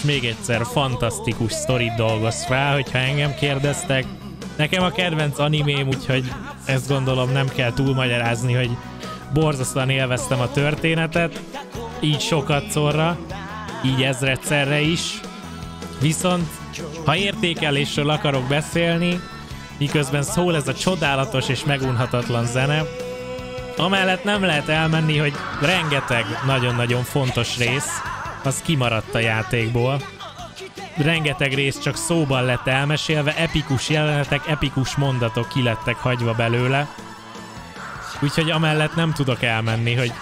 És még egyszer fantasztikus sztorit dolgoz fel, hogyha engem kérdeztek. Nekem a kedvenc animém, úgyhogy ezt gondolom nem kell túlmagyarázni, hogy borzasztóan élveztem a történetet, így sokadszorra, így ezredszerre is. Viszont, ha értékelésről akarok beszélni, miközben szól ez a csodálatos és megunhatatlan zene, amellett nem lehet elmenni, hogy rengeteg nagyon-nagyon fontos rész, az kimaradt a játékból. Rengeteg rész csak szóban lett elmesélve, epikus jelenetek, epikus mondatok kilettek hagyva belőle. Úgyhogy amellett nem tudok elmenni, hogy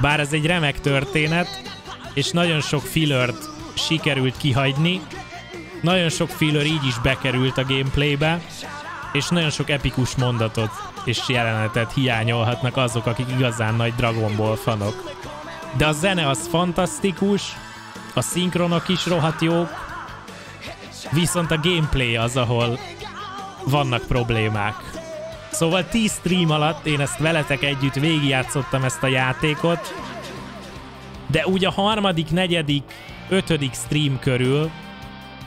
bár ez egy remek történet, és nagyon sok fillert sikerült kihagyni, nagyon sok filler így is bekerült a gameplaybe, és nagyon sok epikus mondatot és jelenetet hiányolhatnak azok, akik igazán nagy Dragon Ball fanok. De a zene az fantasztikus, a szinkronok is rohadt jók, viszont a gameplay az, ahol vannak problémák. Szóval 10 stream alatt én ezt veletek együtt végigjátszottam ezt a játékot, de úgy a harmadik, negyedik, ötödik stream körül,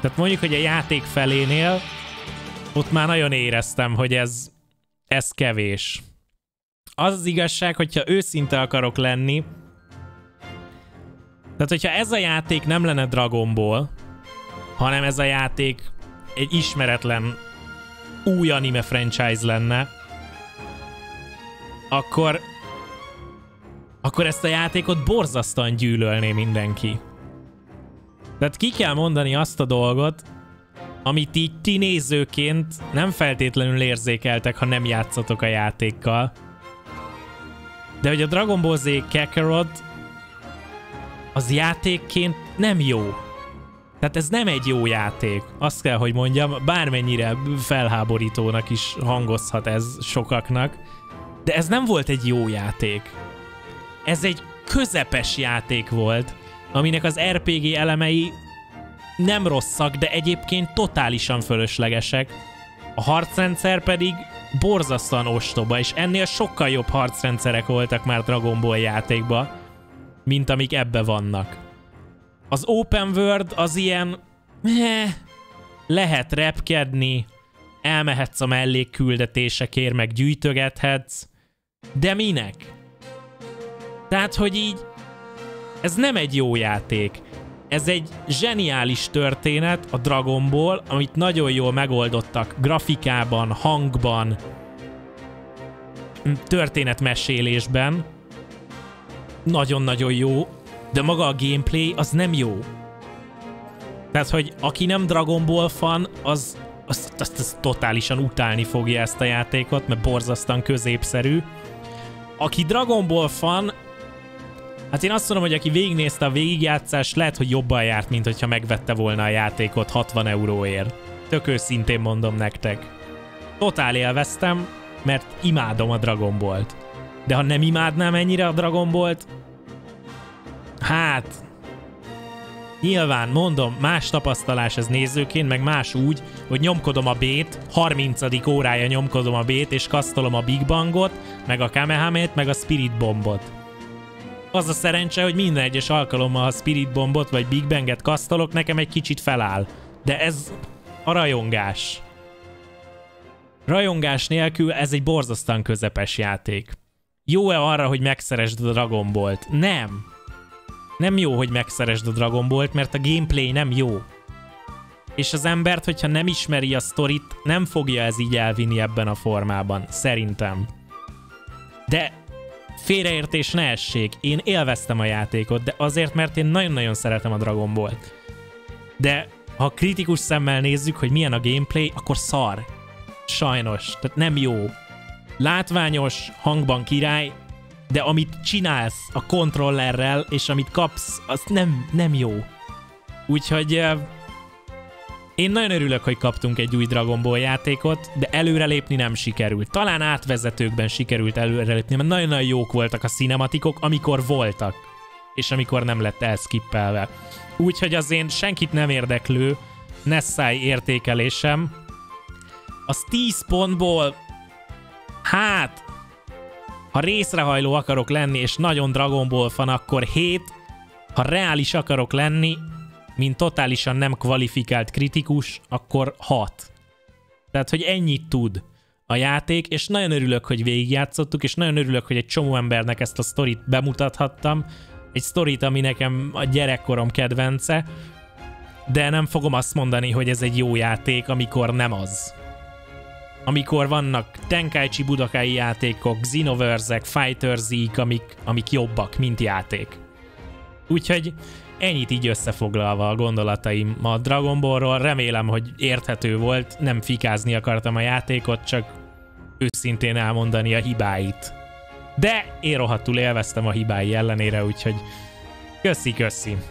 tehát mondjuk, hogy a játék felénél, ott már nagyon éreztem, hogy ez kevés. Az az igazság, hogyha őszinte akarok lenni, tehát hogyha ez a játék nem lenne Dragon Ball, hanem ez a játék egy ismeretlen új anime franchise lenne, akkor ezt a játékot borzasztóan gyűlölné mindenki. Tehát ki kell mondani azt a dolgot, amit így ti nézőként nem feltétlenül érzékeltek, ha nem játszotok a játékkal. De hogy a Dragon Ball Z Kakarot az játékként nem jó. Tehát ez nem egy jó játék. Azt kell, hogy mondjam, bármennyire felháborítónak is hangozhat ez sokaknak, de ez nem volt egy jó játék. Ez egy közepes játék volt, aminek az RPG elemei nem rosszak, de egyébként totálisan fölöslegesek. A harcrendszer pedig borzasztóan ostoba, és ennél sokkal jobb harcrendszerek voltak már Dragon Ball játékban, mint amik ebbe vannak. Az open world az ilyen, lehet repkedni, elmehetsz a mellékküldetésekért, meg gyűjtögethetsz, de minek? Tehát, hogy így, ez nem egy jó játék. Ez egy zseniális történet a Dragon Ball, amit nagyon jól megoldottak grafikában, hangban, történetmesélésben. Nagyon-nagyon jó, de maga a gameplay az nem jó. Tehát, hogy aki nem Dragon Ball fan, az totálisan utálni fogja ezt a játékot, mert borzasztóan középszerű. Aki Dragon Ball fan, hát én azt mondom, hogy aki végignézte a végigjátszást, lehet, hogy jobban járt, mint hogyha megvette volna a játékot 60 euróért. Tök őszintén mondom nektek. Totál élveztem, mert imádom a Dragon Ballt. De ha nem imádnám ennyire a Dragon Ballt, hát... Nyilván, mondom, más tapasztalás ez nézőként, meg más úgy, hogy nyomkodom a B-t, 30. órája nyomkodom a B-t, és kasztolom a Big Bangot, meg a Kamehamét, meg a Spirit Bombot. Az a szerencse, hogy minden egyes alkalommal, ha Spirit Bombot vagy Big Banget kasztolok, nekem egy kicsit feláll. De ez a rajongás. Rajongás nélkül ez egy borzasztóan közepes játék. Jó-e arra, hogy megszeresd a Dragon Ballt? Nem. Nem jó, hogy megszeresd a Dragon Ballt, mert a gameplay nem jó. És az embert, hogyha nem ismeri a sztorit, nem fogja ez így elvinni ebben a formában. Szerintem. De... félreértés ne essék, én élveztem a játékot, de azért, mert én nagyon-nagyon szeretem a Dragon Ballt. De ha kritikus szemmel nézzük, hogy milyen a gameplay, akkor szar. Sajnos, tehát nem jó. Látványos, hangban király, de amit csinálsz a kontrollerrel, és amit kapsz, az nem jó. Úgyhogy én nagyon örülök, hogy kaptunk egy új Dragon Ball játékot, de előrelépni nem sikerült. Talán átvezetőkben sikerült előrelépni, mert nagyon-nagyon jók voltak a cinematikok, amikor voltak, és amikor nem lett elszkippelve. Úgyhogy az én senkit nem érdeklő Nessai értékelésem az 10 pontból, hát, ha részrehajló akarok lenni, és nagyon Dragon Ball fan, akkor 7, ha reális akarok lenni, mint totálisan nem kvalifikált kritikus, akkor 6. Tehát, hogy ennyit tud a játék, és nagyon örülök, hogy végigjátszottuk, és nagyon örülök, hogy egy csomó embernek ezt a sztorit bemutathattam. Egy sztorit, ami nekem a gyerekkorom kedvence, de nem fogom azt mondani, hogy ez egy jó játék, amikor nem az. Amikor vannak Tenkaichi Budokai játékok, Xenoverse-ek, FighterZ-ek, amik jobbak, mint játék. Úgyhogy ennyit így összefoglalva a gondolataim a Dragon Ballról, remélem, hogy érthető volt, nem fikázni akartam a játékot, csak őszintén elmondani a hibáit. De én rohadtul élveztem a hibái ellenére, úgyhogy köszi-köszi!